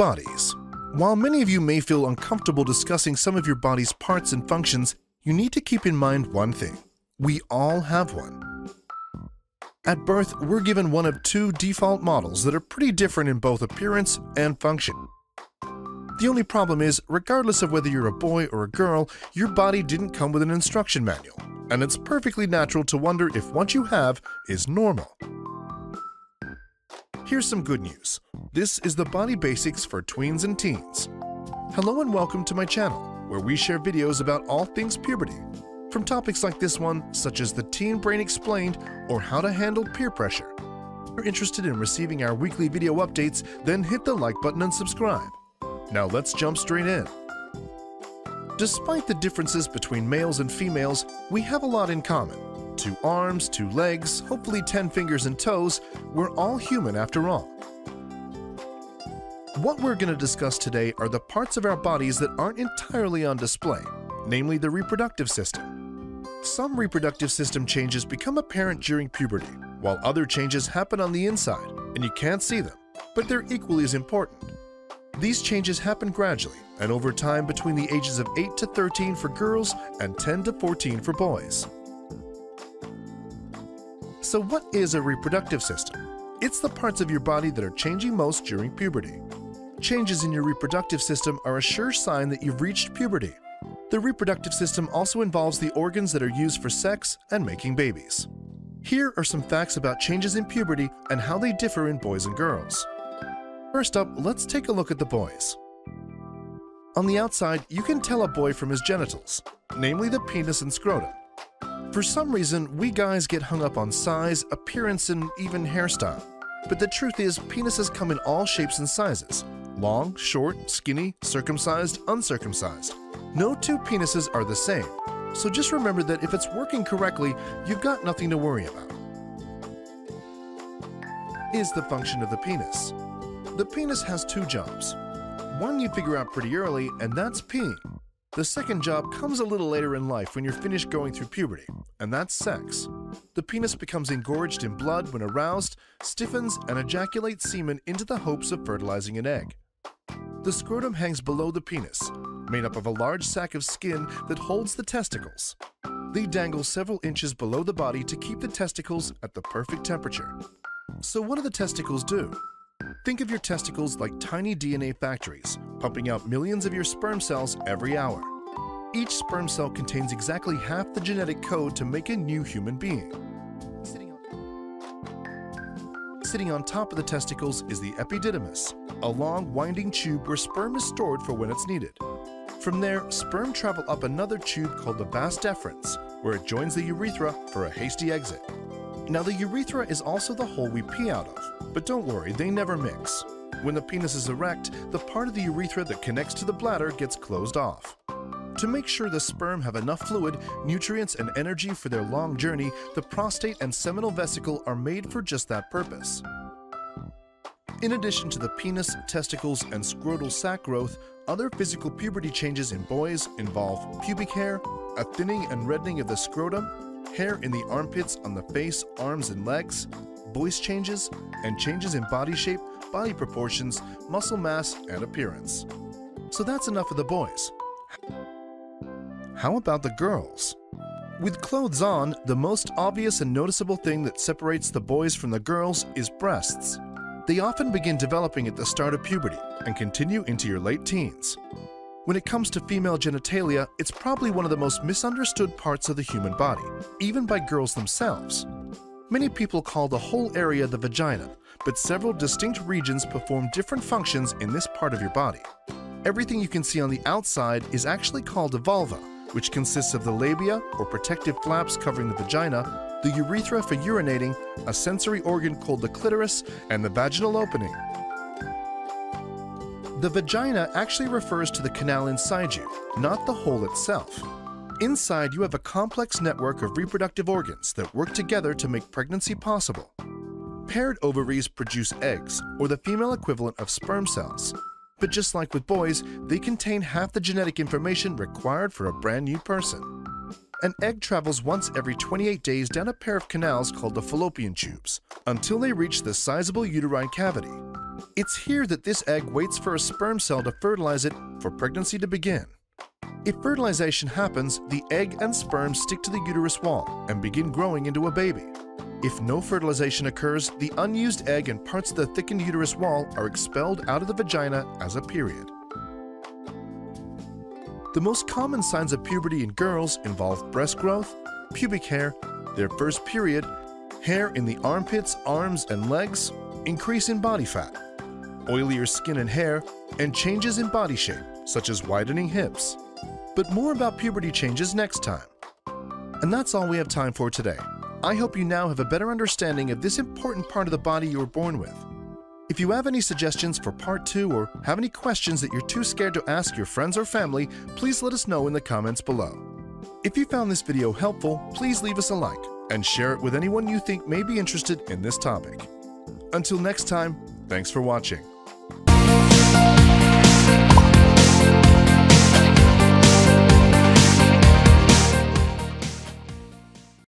bodies. While many of you may feel uncomfortable discussing some of your body's parts and functions, you need to keep in mind one thing. We all have one. At birth, we're given one of two default models that are pretty different in both appearance and function. The only problem is, regardless of whether you're a boy or a girl, your body didn't come with an instruction manual, and it's perfectly natural to wonder if what you have is normal. Here's some good news. This is the Body Basics for Tweens and Teens. Hello and welcome to my channel, where we share videos about all things puberty, from topics like this one, such as the Teen Brain Explained or how to handle peer pressure. If you're interested in receiving our weekly video updates, then hit the like button and subscribe. Now let's jump straight in. Despite the differences between males and females, we have a lot in common. 2 arms, 2 legs, hopefully 10 fingers and toes, we're all human after all. What we're going to discuss today are the parts of our bodies that aren't entirely on display, namely the reproductive system. Some reproductive system changes become apparent during puberty, while other changes happen on the inside, and you can't see them, but they're equally as important. These changes happen gradually and over time between the ages of 8 to 13 for girls and 10 to 14 for boys. So what is a reproductive system? It's the parts of your body that are changing most during puberty. Changes in your reproductive system are a sure sign that you've reached puberty. The reproductive system also involves the organs that are used for sex and making babies. Here are some facts about changes in puberty and how they differ in boys and girls. First up, let's take a look at the boys. On the outside, you can tell a boy from his genitals, namely the penis and scrotum. For some reason, we guys get hung up on size, appearance, and even hairstyle. But the truth is, penises come in all shapes and sizes: long, short, skinny, circumcised, uncircumcised. No two penises are the same, so just remember that if it's working correctly, you've got nothing to worry about. Is the function of the penis. The penis has 2 jobs. One you figure out pretty early, and that's peeing. The second job comes a little later in life when you're finished going through puberty, and that's sex. The penis becomes engorged in blood when aroused, stiffens, and ejaculates semen into the hopes of fertilizing an egg. The scrotum hangs below the penis, made up of a large sack of skin that holds the testicles. They dangle several inches below the body to keep the testicles at the perfect temperature. So what do the testicles do? Think of your testicles like tiny DNA factories, pumping out millions of your sperm cells every hour. Each sperm cell contains exactly half the genetic code to make a new human being. Sitting on top of the testicles is the epididymis, a long, winding tube where sperm is stored for when it's needed. From there, sperm travel up another tube called the vas deferens, where it joins the urethra for a hasty exit. Now, the urethra is also the hole we pee out of, but don't worry, they never mix. When the penis is erect, the part of the urethra that connects to the bladder gets closed off. To make sure the sperm have enough fluid, nutrients, and energy for their long journey, the prostate and seminal vesicle are made for just that purpose. In addition to the penis, testicles, and scrotal sac growth, other physical puberty changes in boys involve pubic hair, a thinning and reddening of the scrotum, hair in the armpits, on the face, arms, and legs, voice changes, and changes in body shape, body proportions, muscle mass, and appearance. So that's enough of the boys. How about the girls? With clothes on, the most obvious and noticeable thing that separates the boys from the girls is breasts. They often begin developing at the start of puberty and continue into your late teens. When it comes to female genitalia, it's probably one of the most misunderstood parts of the human body, even by girls themselves. Many people call the whole area the vagina, but several distinct regions perform different functions in this part of your body. Everything you can see on the outside is actually called a vulva, which consists of the labia or protective flaps covering the vagina, the urethra for urinating, a sensory organ called the clitoris, and the vaginal opening. The vagina actually refers to the canal inside you, not the hole itself. Inside, you have a complex network of reproductive organs that work together to make pregnancy possible. Paired ovaries produce eggs, or the female equivalent of sperm cells. But just like with boys, they contain half the genetic information required for a brand new person. An egg travels once every 28 days down a pair of canals called the fallopian tubes, until they reach the sizable uterine cavity. It's here that this egg waits for a sperm cell to fertilize it for pregnancy to begin. If fertilization happens, the egg and sperm stick to the uterus wall and begin growing into a baby. If no fertilization occurs, the unused egg and parts of the thickened uterus wall are expelled out of the vagina as a period. The most common signs of puberty in girls involve breast growth, pubic hair, their first period, hair in the armpits, arms, and legs, increase in body fat, oilier skin and hair, and changes in body shape, such as widening hips. But more about puberty changes next time. And that's all we have time for today. I hope you now have a better understanding of this important part of the body you were born with. If you have any suggestions for part 2 or have any questions that you're too scared to ask your friends or family, please let us know in the comments below. If you found this video helpful, please leave us a like and share it with anyone you think may be interested in this topic. Until next time, thanks for watching.